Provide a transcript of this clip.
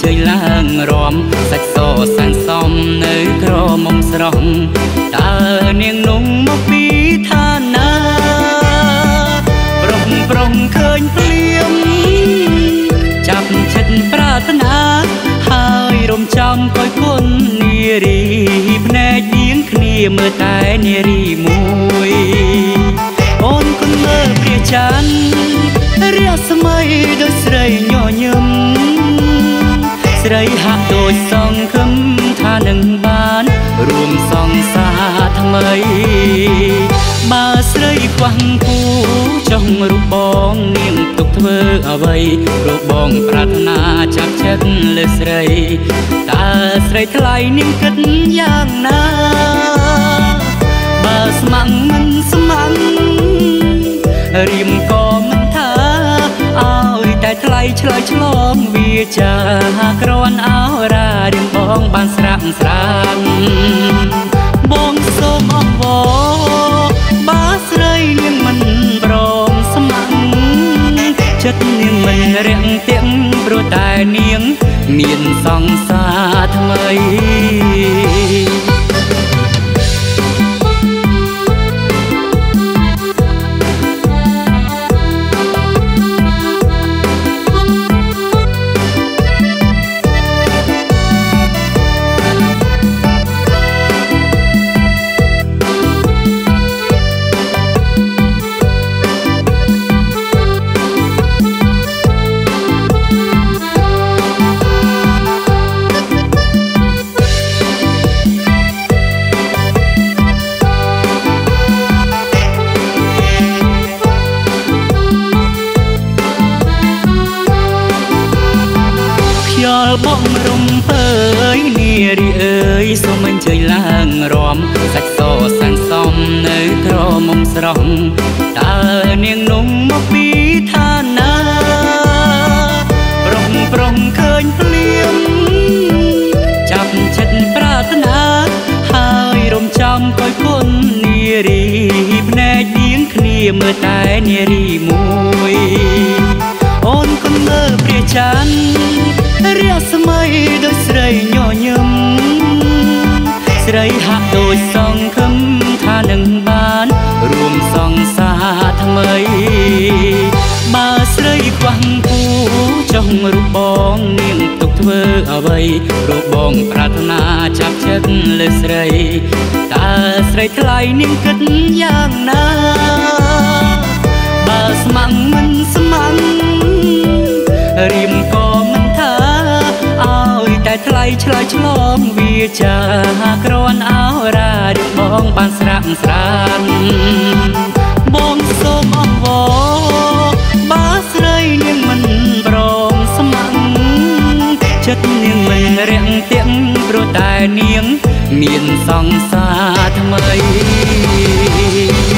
เฉยล่างรอมสักโซสันซอมเนยโครมมสรอมตาเนียงนุ่งมปีทานาปร่งปร่งเคยเปลี่ยมจับฉันปรารถนาหายรมจำคอยคนนิรีพแนเยียงเคลียเมื่อตายนิรีมวยอ่อนคนเมื่อเปลี่ยนฉันเรียกสมัยโดยเสรยย่อเยิมเสรยหักโดยสองคำท่าหนึ่งบ้านรวมสองสาทำไมมาเสรยควังผู้จองรูปบองเนียงตกเทอเอาไว้รูปบองปรารถนาจับเช็ดเลยเสรยตาเสรยทลายนิ่งกันอย่างนาบาสมังมันสมังริมกอมันทาเอาแต่ไกลชลอยชลอมวีจากรอนเอาราดิมบองบานสระสระบองสมอวอบาสไรนิ่งมันปรองสมังจัดนิ่งมันเรียงเตียงโปรตายเนียงเมียนสองสาทำไมบ้องรมเปยนีรีเอ๋ยสมันเฉยล่างรอมสักโซสันซอมเนยโครมมสรอมตาเนียงนุ่งมปีทานาปร่งปร่งเคยเปลี่ยมจับฉันปรารถนาหายรมจำคอยคนนีรีพแนเยียงเคลียเมื่อตายนีรีมวยอ่อนคนเมื่อเปลี่ยนฉันเรียกสมัยโดยเสรยย่อเยิมเสรยหักโดยสองคำท่าหนึ่งบ้านรวมสองสาทำไมมาเสรยควังผู้จองรูปบองเนียงตกเทอเอาไว้รูปบองปรารถนาจับเช็ดเลยเสรยตาเสรยทลายเนียงกันอย่างนาบาสมังมันสมังริมกอมันทาเอาแต่ไกลชลอยชลอมวีจากรอนเอาราดิมบองบานสระสระบองสมอวอบาสไรเนียงมันปรองสมังจัดเนียงมันเรียงเตียงโปรตายเนียงเมียนสองสาทำไม